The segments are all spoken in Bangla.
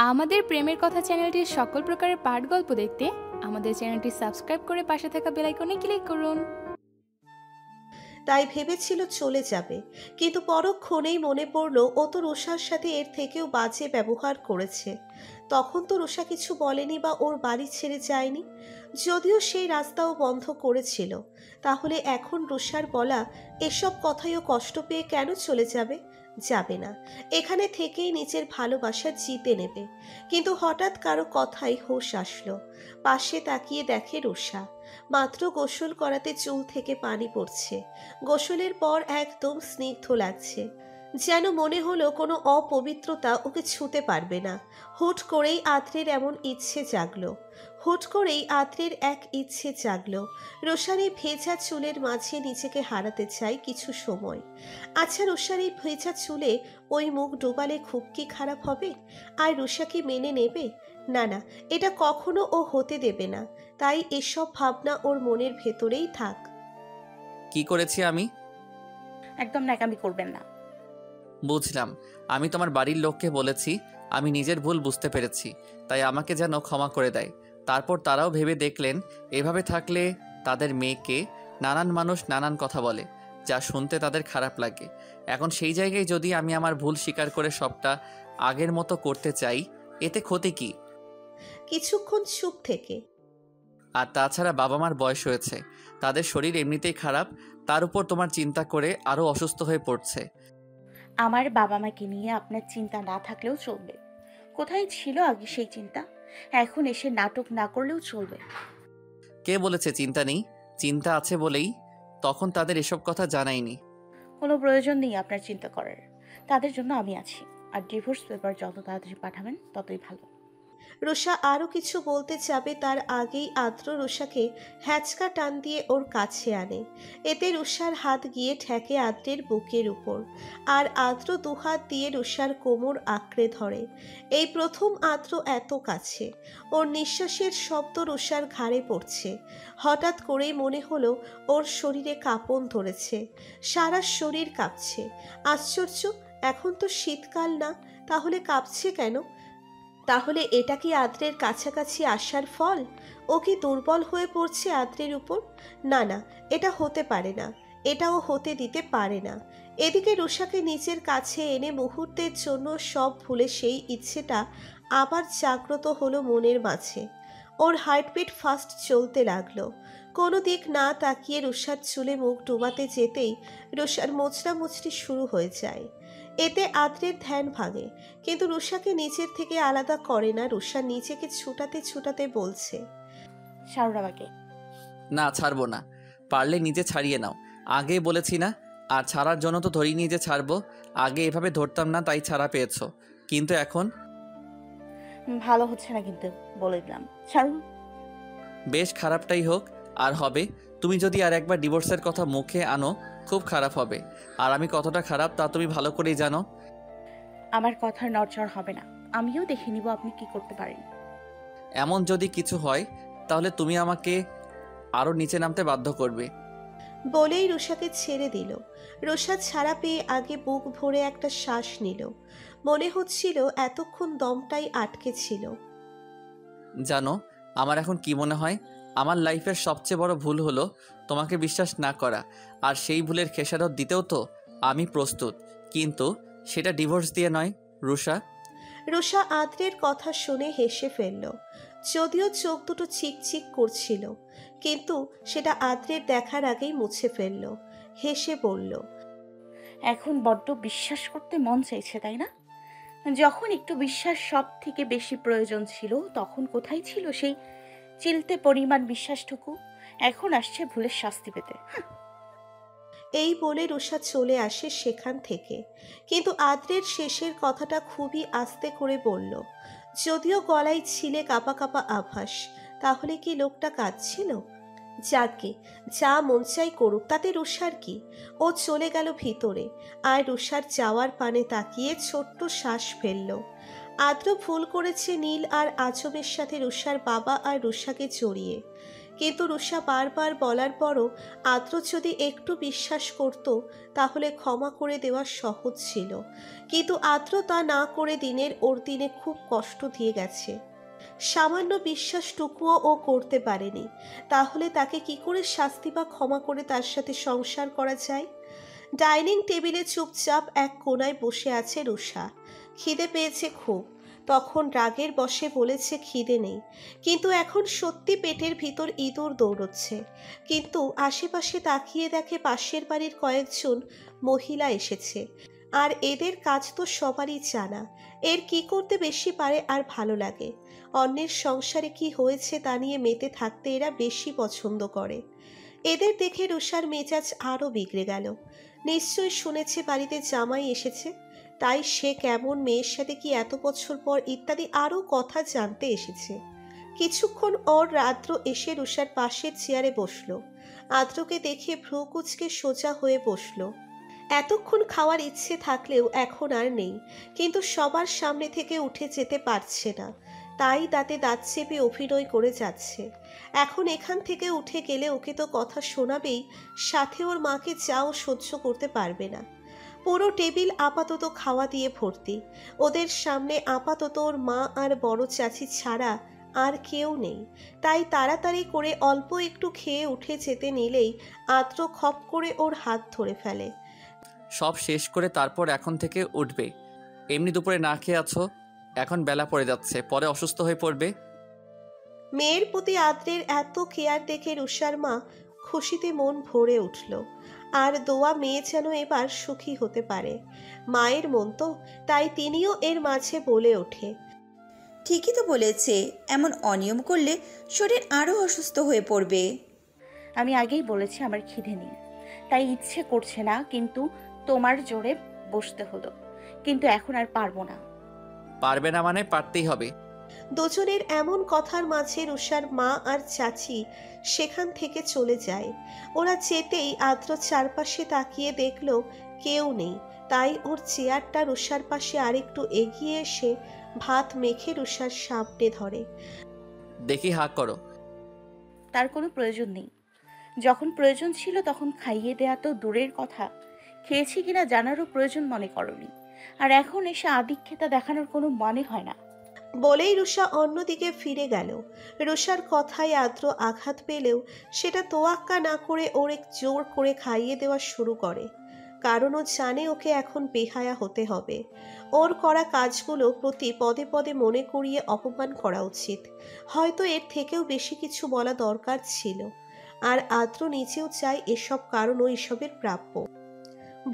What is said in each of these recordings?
आमादेर प्रेमेर कथा चैनलटी सकल प्रकारेर पाठ गल्प देखते आमादेर चैनलटी सबस्क्राइब करे पाशे थाका बेल आइकने क्लिक करुन। তাই ভেবেছিল চলে যাবে, কিন্তু পরক্ষণেই মনে পড়ল ও তো রোষার সাথে এর থেকেও বাজে ব্যবহার করেছে। তখন তো রোষা কিছু বলেনি বা ওর বাড়ি ছেড়ে যায়নি, যদিও সেই রাস্তাও বন্ধ করেছিল। তাহলে এখন রোষার বলা এসব কথায়ও কষ্ট পেয়ে কেন চলে যাবে? যাবে না, এখানে থেকেই নিজের ভালোবাসা জিতে নেবে। কিন্তু হঠাৎ কারো কথাই হোশ আসলো, পাশে তাকিয়ে দেখে রোষা মাত্র গোসল করাতে চুল থেকে পানি পড়ছে। গোসলের পর একদম স্নিগ্ধ লাগছে, যেন মনে হলো কোনো অপবিত্রতা ওকে ছুঁতে পারবে না। হুট করেই আত্রের এক ইচ্ছে জাগলো, রোষার এই ভেজা চুলের মাঝে নিজেকে হারাতে চায় কিছু সময়। আচ্ছা, রোষার এই ভেজা চুলে ওই মুখ ডোবালে খুব কি খারাপ হবে? আর রোষা কি মেনে নেবে? না না, এটা কখনো ও হতে দেবে না। তাই এসব ভাবনা ওর মনের ভেতরেই থাক। কি করেছি আমি? একদম নাকামি করবেন না। বুঝলাম, আমি তোমার বাড়ির লোককে বলেছি আমি নিজের ভুল বুঝতে পেরেছি, তাই আমাকে যেন ক্ষমা করে দেয়। তারপর তারাও ভেবে দেখলেন এভাবে থাকলে তাদের মেয়েকে নানান মানুষ নানান কথা বলে, যা শুনতে তাদের খারাপ লাগে। এখন সেই জায়গায় যদি আমি আমার ভুল স্বীকার করে সবটা আগের মতো করতে চাই, এতে ক্ষতি কি? কিছুক্ষণ চুপ থেকে। আর তাছাড়া বাবা মার বয়স হয়েছে, তাদের শরীর এমনিতেই খারাপ, তার উপর তোমার চিন্তা করে আরও অসুস্থ হয়ে পড়ছে। আমার বাবা মাকে নিয়ে আপনার চিন্তা না থাকলেও চলবে। কোথায় ছিল আগে সেই চিন্তা? এখন এসে নাটক না করলেও চলবে। কে বলেছে চিন্তা নেই? চিন্তা আছে বলেই তখন তাদের এসব কথা জানাইনি। কোনো প্রয়োজন নেই আপনার চিন্তা করার, তাদের জন্য আমি আছি। আর ডিভোর্স পেপার যত তাড়াতাড়ি পাঠাবেন ততই ভালো। রোষা আরও কিছু বলতে যাবে তার আগেই আদ্র রোষাকে হ্যাচকা টান দিয়ে ওর কাছে আনে। এতে রোষার হাত গিয়ে ঠেকে আদ্রের বুকের উপর, আর আদ্র দুহাত দিয়ে রোষার কোমর আঁকড়ে ধরে। এই প্রথম আদ্র এত কাছে। ওর নিঃশ্বাসের শব্দ রোষার ঘাড়ে পড়ছে। হঠাৎ করেই মনে হলো ওর শরীরে কাঁপন ধরেছে, সারা শরীর কাঁপছে। আশ্চর্য, এখন তো শীতকাল না, তাহলে কাঁপছে কেন? তাহলে এটা কি আদ্রের কাছাকাছি আসার ফল? ও কি দুর্বল হয়ে পড়ছে আদ্রের উপর? না না, এটা হতে পারে না, এটাও হতে দিতে পারে না। এদিকে রোষাকে নিজের কাছে এনে মুহূর্তের জন্য সব ভুলে সেই ইচ্ছেটা আবার জাগ্রত হলো মনের মাঝে। ওর হার্টবিট ফাস্ট চলতে লাগলো। কোনো দিক না তাকিয়ে রোষার চুলে মুখ ডুবাতে যেতেই রোষার মোচড়ামুচড়ি শুরু হয়ে যায়। এতে আদ্রের ধ্যান ভাঙে, কিন্তু রোষাকে নিজের থেকে আলাদা করে না। রোষা নিজেকে ছুটাতে ছুটাতে বলছে, ছাড়ো আমাকে। না, ছাড়বো না, পারলে নিজে ছাড়িয়ে নাও। আগে বলেছি না? আর ছাড়ার জন্য তো ধরি নিজে ছাড়বো। আগে এভাবে ধরতাম না, তাই ছাড়া পেয়েছো। কিন্তু এখন ভালো হচ্ছে না, কিন্তু বলে দিলাম, ছাড়ুন। বেশ, খারাপটাই হোক। আর হবে, তুমি যদি আর একবার ডিভোর্সের কথা মুখে আনো খুব খারাপ হবে। আর আমি কতটা খারাপ তা তুমি ভালো করেই জানো। আমার কথার নড়চড় হবে না, আমিও দেখে নিব আপনি কি করতে পারেন। এমন যদি কিছু হয় তাহলে তুমি আমাকে আরো নিচে নামতে বাধ্য করবে। বলেই রোষাকে ছেড়ে দিল। রোষা ছাড়া পেয়ে আগে বুক ভরে একটা শ্বাস নিল। মনে হচ্ছিল এতক্ষণ দমটাই আটকে ছিল। জানো আমার এখন কি মনে হয়? আমার লাইফের সবচেয়ে বড় ভুল হলো তোমাকে বিশ্বাস না করা। আর সেই ভুলের খেসারত দিতেও তো আমি প্রস্তুত, কিন্তু সেটা ডিভোর্স দিয়ে নয়। রোষা রোষা আদ্রের কথা শুনে হেসে ফেলল, যদিও চোখ দুটো চিকচিক করছিল, কিন্তু সেটা আদ্রের দেখার আগেই মুছে ফেলল। হেসে বলল, এখন বড্ড বিশ্বাস করতে মন চাইছে তাই না? যখন একটু বিশ্বাস সব থেকে বেশি প্রয়োজন ছিল তখন কোথায় ছিল সেই চিলতে পরিমাণ বিশ্বাসটুকু? এখন আসছে ভুলের শাস্তি পেতে। এই বলে রোষা চলে আসে সেখান থেকে। কিন্তু আদ্রের শেষের কথাটা খুবই আস্তে করে বলল, যদিও গলায় ছিলে কাঁপা কাঁপা আভাস। তাহলে কি লোকটা কাঁদছিল? যাকে যা মন চাই করুক, তাতে রোষার কি? ও চলে গেল ভিতরে, আর রোষার যাওয়ার পানে তাকিয়ে ছোট্ট শ্বাস ফেলল। আদ্র ভুল করেছে নীল আর আজমের সাথে, রোষার বাবা আর রোষাকে জড়িয়ে। কিন্তু রুষা বারবার বলার পরও আদ্র যদি একটু বিশ্বাস করত তাহলে ক্ষমা করে দেওয়া সহজ ছিল, কিন্তু আদ্র তা না করে দিনের ওর দিনে খুব কষ্ট দিয়ে গেছে। সামান্য বিশ্বাসটুকুও ও করতে পারেনি, তাহলে তাকে কি করে শাস্তি বা ক্ষমা করে তার সাথে সংসার করা যায়? ডাইনিং টেবিলে চুপচাপ এক কোনায় বসে আছে রুষা। খিদে পেয়েছে খুব, তখন রাগের বশে বলেছে খিদে নেই, কিন্তু এখন সত্যি পেটের ভিতর ইঁদুর দৌড়চ্ছে। কিন্তু আশেপাশে তাকিয়ে দেখে পাশের বাড়ির কয়েকজন মহিলা এসেছে, আর এদের কাজ তো সবারই জানা, এর কি করতে বেশি পারে আর ভালো লাগে। অন্যের সংসারে কি হয়েছে তা নিয়ে মেতে থাকতে এরা বেশি পছন্দ করে। এদের দেখে রুষার মেজাজ আরও বিগড়ে গেল। নিশ্চয়ই শুনেছে বাড়িতে জামাই এসেছে, তাই সে কেমন মেয়ের সাথে কি এত বছর পর ইত্যাদি আরও কথা জানতে এসেছে। কিছুক্ষণ ওর আদ্র এসে রুষার পাশের চেয়ারে বসল। আদ্রকে দেখে ভ্রু কুঁচকে সোজা হয়ে বসল। এতক্ষণ খাওয়ার ইচ্ছে থাকলেও এখন আর নেই, কিন্তু সবার সামনে থেকে উঠে যেতে পারছে না, তাই দাঁতে দাঁত চেপে অভিনয় করে যাচ্ছে। এখন এখান থেকে উঠে গেলে ওকে তো কথা শোনাবেই, সাথে ওর মাকে যাও সহ্য করতে পারবে না। পুরো টেবিল আপাতত খাওয়া দিয়ে ভর্তি, ওদের সামনে আপাতত ওর মা আর বড় চাচি ছাড়া আর কেউ নেই, তাই তাড়াতাড়ি করে অল্প একটু খেয়ে উঠে যেতে নিলেই আদ্র খপ করে ওর হাত ধরে ফেলে। সব শেষ করে তারপর এখন থেকে উঠবে, এমনি দুপুরে না খেয়ে আছো, এখন বেলা পড়ে যাচ্ছে, পরে অসুস্থ হয়ে পড়বে। মেয়ের প্রতি আদ্রের এত কেয়ার দেখে রুষার মা খুশিতে মন ভরে উঠল। আর দোয়া মেয়ে যেন এবার সুখী হতে পারে, মায়ের মন তো, তাই তিনিও এর মাঝে বলে ওঠে, ঠিকই তো বলেছে, এমন অনিয়ম করলে শরীর আরও অসুস্থ হয়ে পড়বে। আমি আগেই বলেছি আমার খিদে নেই, তাই ইচ্ছে করছে না, কিন্তু তোমার জোরে বসতে হলো, কিন্তু এখন আর পারবো না। পারবে না মানে পারতেই হবে। দুজনের এমন কথার মাঝে রুষার মা আর চাচি সেখান থেকে চলে যায়। ওরা যেতেই আদ্র চারপাশে তাকিয়ে দেখল কেউ নেই, তাই ওর চেয়ারটা রুষার পাশে আরেকটু এগিয়ে এসে ভাত মেখে রুষার সামনে ধরে। দেখি হাঁ করো। তার কোনো প্রয়োজন নেই, যখন প্রয়োজন ছিল তখন খাইয়ে দেয়া তো দূরের কথা, খেয়েছি কিনা জানারও প্রয়োজন মনে করনি, আর এখন এসে আদিক্ষেতা দেখানোর কোনো মনে হয় না। বলেই রুষা অন্যদিকে ফিরে গেল। রুষার কথায় আদ্র আঘাত পেলেও সেটা তোয়াক্কা না করে ওর এক জোর করে খাইয়ে দেওয়া শুরু করে, কারণ ও জানে ওকে এখন বেহায়া হতে হবে। ওর করা কাজগুলো প্রতি পদে পদে মনে করিয়ে অপমান করা উচিত, হয়তো এর থেকেও বেশি কিছু বলা দরকার ছিল। আর আদ্র নিজেও চায় এসব, কারণ ও এসবের প্রাপ্য।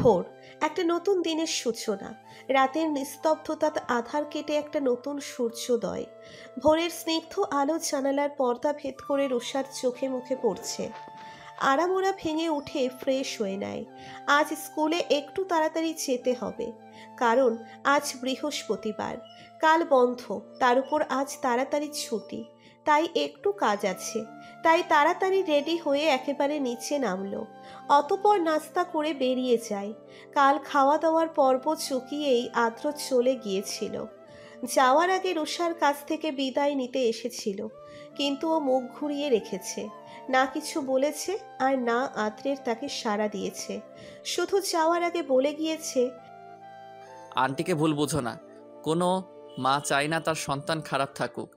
ভোর, একটা নতুন দিনের সূচনা, রাতের নিস্তব্ধতা আধার কেটে একটা নতুন সূর্যোদয়। ভোরের স্নিগ্ধ আলো জানালার পর্দা ভেদ করে রুষার চোখে মুখে পড়ছে। আরামোরা ভেঙে উঠে ফ্রেশ হয়ে নেয়। আজ স্কুলে একটু তাড়াতাড়ি যেতে হবে, কারণ আজ বৃহস্পতিবার, কাল বন্ধ, তার উপর আজ তাড়াতাড়ি ছুটি, তাই একটু কাজ আছে। তাই তাড়াতাড়ি রেডি হয়ে একেবারে নিচে নামলো, অতঃপর নাস্তা করে বেরিয়ে যায়। কাল খাওয়া দাওয়ার পর্ব চুকিয়েই আদ্র চলে গিয়েছিল। যাওয়ার আগে রুষার কাছ থেকে বিদায় নিতে এসেছিল, কিন্তু ও মুখ ঘুরিয়ে রেখেছে, না কিছু বলেছে আর না আদ্রের তাকে সাড়া দিয়েছে। শুধু যাওয়ার আগে বলে গিয়েছে, আন্টিকে ভুল বুঝো না, কোনো মা চায় না তার সন্তান খারাপ থাকুক,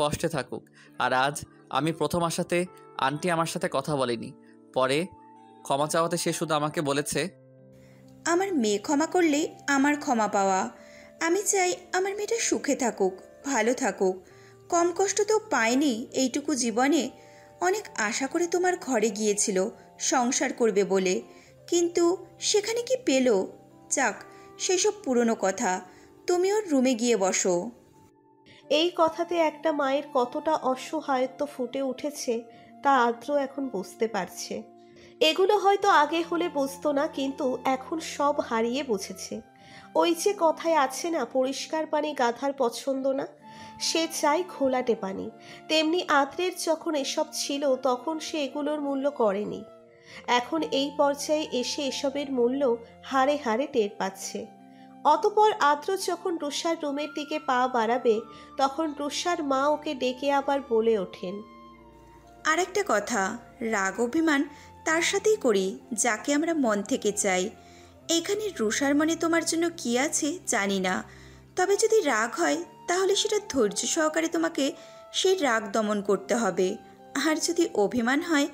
কষ্টে থাকুক। আর আজ আমি প্রথম আসাতে আন্টি আমার সাথে কথা বলেনি, পরে ক্ষমা চাওয়াতে সে শুধু আমাকে বলেছে আমার মেয়ে ক্ষমা করলে আমার ক্ষমা পাওয়া। আমি চাই আমার মেয়েটা সুখে থাকুক, ভালো থাকুক, কম কষ্ট তো পায়নি এইটুকু জীবনে। অনেক আশা করে তোমার ঘরে গিয়েছিল সংসার করবে বলে, কিন্তু সেখানে কি পেল? যাক সেসব পুরনো কথা, তুমি ওর রুমে গিয়ে বসো। এই কথাতে একটা মায়ের কতটা অসহায়ত্ব ফুটে উঠেছে তা আদ্র এখন বুঝতে পারছে। এগুলো হয়তো আগে হলে বুঝতো না, কিন্তু এখন সব হারিয়ে বুঝেছে। ওই যে কথায় আছে না, পরিষ্কার পানি গাধার পছন্দ না, সে চাই ঘোলাটে পানি। তেমনি আদ্রের যখন এসব ছিল তখন সে এগুলোর মূল্য করেনি, এখন এই পর্যায়ে এসে এসবের মূল্য হারে হারে টের পাচ্ছে। অতঃপর আদ্র যখন রুষার রুমের দিকে পা বাড়াবে তখন রুষার মা ওকে ডেকে আবার বলে ওঠেন, और एक कथा राग अभिमान तार साथेई करी जाके आमरा मन थेके चाई। एखाने रुषार मने तोमार जोन्नो कि आछे जानि ना, तबे जोदि राग हय ताहले सेटा धैर्य सहकारे तोमाके सेई राग दमन करते हबे। आर जोदि अभिमान हय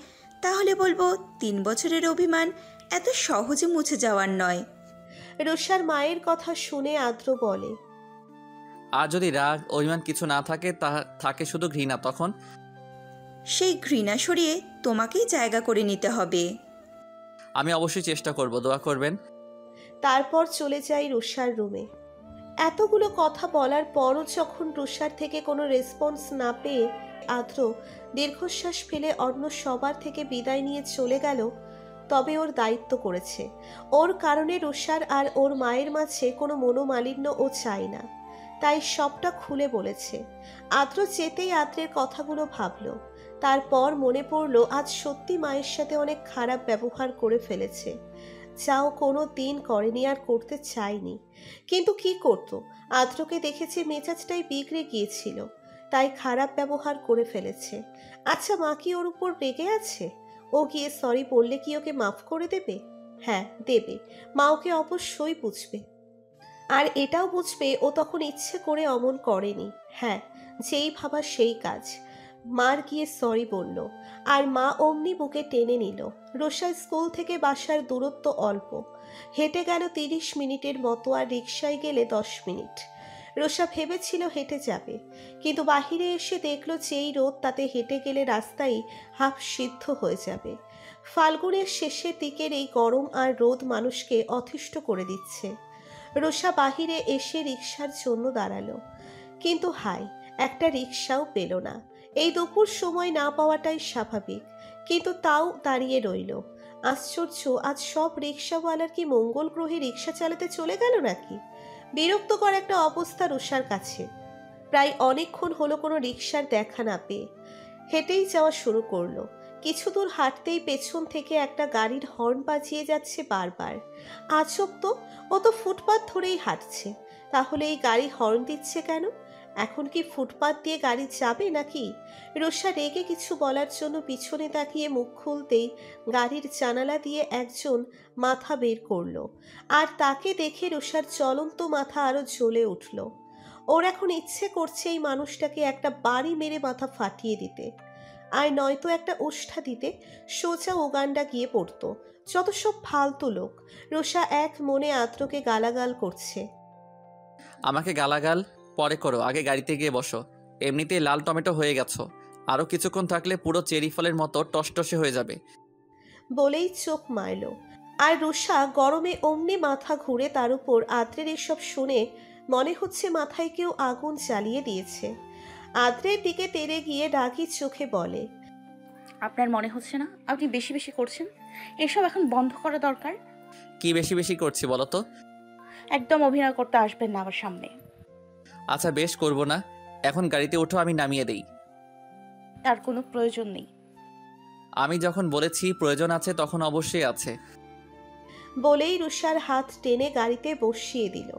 ताहले बोलबो 3 বছরের अभिमान एत सहजे मुछे जावार नय। रुषार मायेर कथा शुने आद्र बोले, आज जोदि राग अभिमान किछु ना थाके थाके शुधु घृणा, तखन सेई घृणा सरिये तोमाकेई जायगा करे निते हबे। आमी अवश्यई चेष्टा करब, दोया करबेन। तारपर चले जाई रुषार रूमे। एतगुलो कथा बोलार परो जखन रुषार थेके कोनो रेसपन्स ना पेये आद्र दीर्घश्वास फेले अन्य सबार थेके बिदाय निये चले गेल। तबे ओर दायित्व करेछे, ओर कारणे रुषार आर ओर मायेर माझे कोनो मनोमालिन्य ओ चाय ना, ताई सबटा खुले बोलेछे। आद्र जेतेई आद्रेर कथागुलो भाबलो, तारपर मने पड़लो आज सत्यि मायेर साथे अनेक खराब व्यवहार करे फेलेछे, जाओ कोनो दिन करेनी आर करते चायनी, किन्तु कि करतो आद्रके देखेछे मेजाजटाई बिगड़े गियेछिलो, ताई खराब व्यवहार करे फेलेछे। अच्छा मा कि ओर उपर रेगे आछे? ओ गिये सरि बोलले कि ओके माफ करे देबे? हाँ देबे, मा ओके अवश्यई बुझबे और एटाओ बुझबे ओ तखन इच्छे करे अमन करेनी। हाँ जेई भाबा सेई काज। मार गिये सरि बोललो और मा ओमनी बुके टेने निल। रुषा स्कूल थेके बासार दूरत्व अल्प, हेटे गेल 30 মিনিটের मतो और रिक्शाय गेले 10 মিনিट। रुषा भेबेछिलो हेटे जाबे, किन्तु बाहिरे एसे देखलो जेई रोद ताते हेटे गेले रास्ताई हाफ सिद्ध हये जाबे। फाल्गुनेर शेषेर दिकेर एई गरम और रोद मानुषके अतिष्ठ करे दिच्छे। रुषा बाहिरे एसे रिक्शार जोन्नो दाड़ालो, किन्तु हाय एकटा रिक्शाओ पेलो ना। এই দুপুর সময় না পাওয়াটাই স্বাভাবিক, কিন্তু তাও দাঁড়িয়ে রইল। আশ্চর্য, আজ সব রিক্সাওয়ালার কি মঙ্গল গ্রহে রিক্সা চালাতে চলে গেল নাকি? বিরক্তকর একটা অবস্থা রুষার কাছে। প্রায় অনেকক্ষণ হলো কোনো রিক্সার দেখা না পেয়ে হেঁটেই যাওয়া শুরু করলো। কিছু দূর হাঁটতেই পেছন থেকে একটা গাড়ির হর্ন বাজিয়ে যাচ্ছে বারবার। আজব তো, ও তো ফুটপাত ধরেই হাঁটছে, তাহলে এই গাড়ি হর্ন দিচ্ছে কেন? এখন কি ফুটপাত দিয়ে গাড়ি যাবে নাকি? রোষা রেগে কিছু বলার জন্য পিছনে তাকিয়ে মুখ খুলতেই গাড়ির জানালা দিয়ে একজন মাথা বের করলো, আর তাকে দেখে রোষার জ্বলন্ত মাথা আরো জ্বলে উঠল। ওর এখন ইচ্ছে করছে এই মানুষটাকে একটা বাড়ি মেরে মাথা ফাটিয়ে দিতে, আর নয়তো একটা উষ্ঠা দিতে সোজা উগান্ডা গিয়ে পড়তো। যত সব ফালতু লোক। রোষা এক মনে আত্রকে গালাগাল করছে। আমাকে গালাগাল পরে করো, আগে গাড়িতে গিয়ে বসো, এমনিতেই লাল টমেটো হয়ে গেছো, আরও কিছুক্ষণ থাকলে পুরো চেরি ফলের মতো টসটসে হয়ে যাবে বলেই চোখ মাইল। আর রুষা গরমে অমনি মাথা ঘুরে। তার উপর আদ্রের এসব শুনে মনে হচ্ছে মাথায় কেউ আগুন জ্বালিয়ে দিয়েছে। আদ্রের দিকে তেড়ে গিয়ে রাগি চোখে বলে, আপনার মনে হচ্ছে না আপনি বেশি বেশি করছেন? এসব এখন বন্ধ করা দরকার। কি বেশি বেশি করছি বলো তো? একদম অভিনয় করতে আসবেন না আমার সামনে। আচ্ছা বেশ, করব না। এখন গাড়িতে ওঠো, আমি নামিয়ে দেই। তার কোনো প্রয়োজন নেই। আমি যখন বলেছি প্রয়োজন আছে তখন অবশ্যই আছে বলেই রুষার হাত টেনে গাড়িতে বসিয়ে দিল।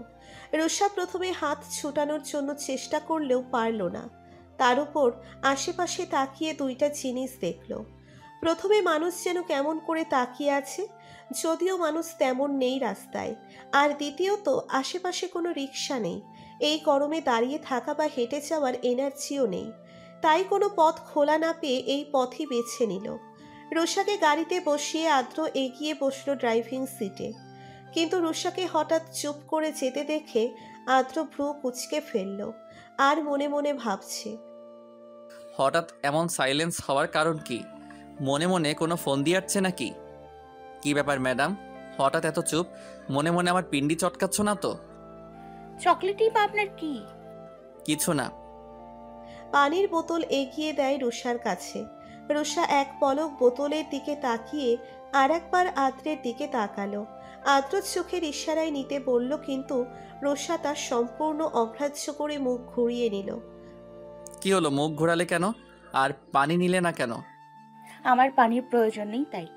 রুষা প্রথমে হাত ছোটানোর জন্য চেষ্টা করলেও পারল না। তার উপর আশেপাশে তাকিয়ে দুইটা জিনিস দেখল। প্রথমে মানুষ যেন কেমন করে তাকিয়ে আছে, যদিও মানুষ তেমন নেই রাস্তায়। আর দ্বিতীয়ত আশেপাশে কোনো রিক্সা নেই, এই গরমে দাঁড়িয়ে থাকা বা হেঁটে যাওয়ার এনার্জিও নেই। তাই কোনো পথ খোলা না পেয়ে এই পথই বেছে নিল। রুষাকে গাড়িতে বসিয়ে আদ্র এগিয়ে বসল ড্রাইভিং সিটে, কিন্তু রুষাকে হঠাৎ চুপ করে যেতে দেখে আদ্র ভ্রু কুঁচকে ফেলল আর মনে মনে ভাবছে, হঠাৎ এমন সাইলেন্স হওয়ার কারণ কি? মনে মনে কোনো ফোন দিয়ে আসছে নাকি? কি ব্যাপার ম্যাডাম, হঠাৎ এত চুপ? মনে মনে আমার পিন্ডি চটকাচ্ছ না তো? চকলেটই বা আপনার কি? কিছু না। পানির বোতল এগিয়ে দেয় রুষার কাছে। রুষা এক পলক বোতলের দিকে তাকিয়ে আরেকবার আদ্রের দিকে তাকালো। আদ্র চোখের ইশারায় নিতে বলল, কিন্তু রুষা তার সম্পূর্ণ অগ্রাহ্য করে মুখ ঘুরিয়ে নিল। কি হলো, মুখ ঘোরালে কেন? আর পানি নিলে না কেন? আমার পানির প্রয়োজন নেই তাই।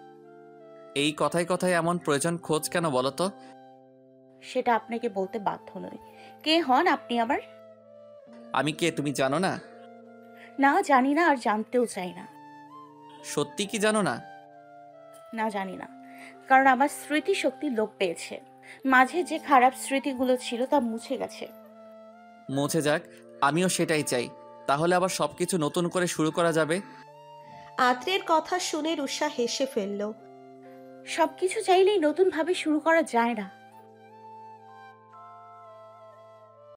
এই কথায় কথায় এমন প্রয়োজন খোঁজ কেন বলো তো? সেটা আপনাকে বলতে বাধ্য নই। কে হন আপনি আবার? আমি কে তুমি জানো না? না জানি না, আর জানতেও চাই না। সত্যি কি জানো না? না জানি না, কারণ আমার স্মৃতিশক্তি লোপ পেয়েছে। মাঝে যে খারাপ স্মৃতিগুলো ছিল তা মুছে গেছে। মুছে যাক, আমিও সেটাই চাই। তাহলে আবার সবকিছু নতুন করে শুরু করা যাবে। আত্রের কথা শুনে রুষা হেসে ফেলল। সবকিছু চাইলেই নতুন ভাবে শুরু করা যায় না।